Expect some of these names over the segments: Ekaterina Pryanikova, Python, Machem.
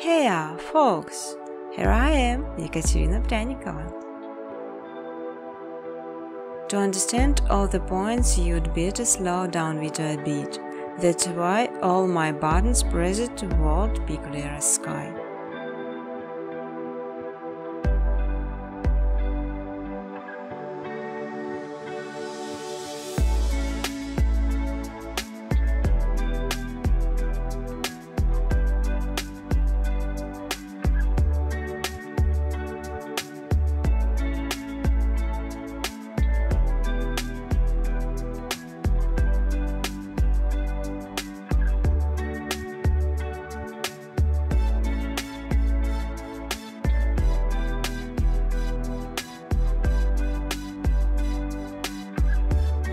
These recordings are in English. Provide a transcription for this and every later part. Hey folks, here I am, Ekaterina Pryanikova. To understand all the points, you'd better slow down video a bit. That's why all my buttons pointed toward big sky.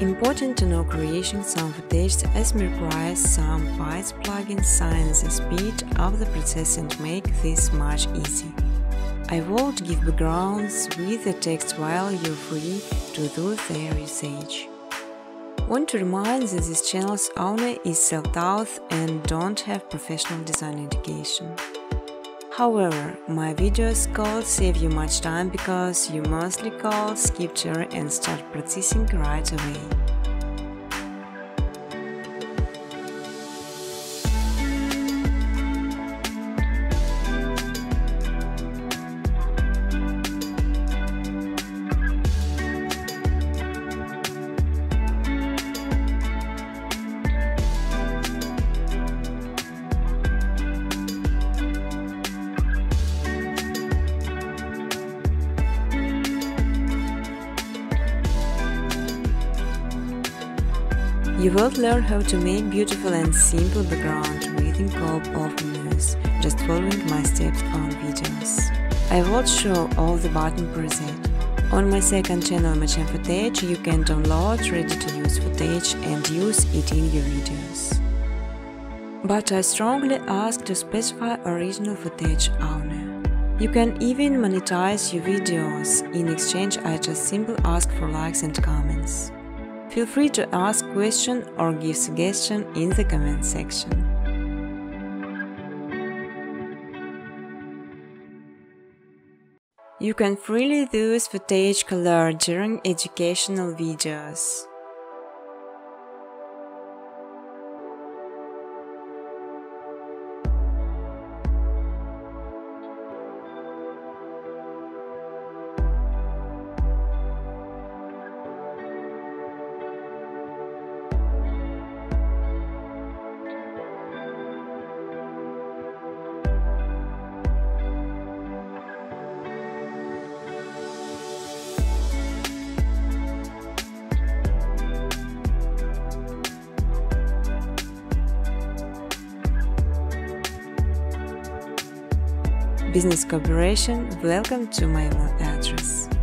Important to know creation some footage as requires some Python plugins since the speed of the process and make this much easy. I won't give backgrounds with the text while you're free to do their usage. Want to remind that this channel's owner is self-taught and don't have professional design education. However, my videos could save you much time because you mostly could skip through and start practicing right away. You will learn how to make beautiful and simple background within couple of minutes, just following my steps on videos. I will show all the button preset. On my second channel Machem footage, you can download ready-to-use footage and use it in your videos. But I strongly ask to specify original footage owner. You can even monetize your videos. In exchange, I just simply ask for likes and comments. Feel free to ask questions or give suggestions in the comment section. You can freely use footage color during educational videos. Business Cooperation, welcome to my email address.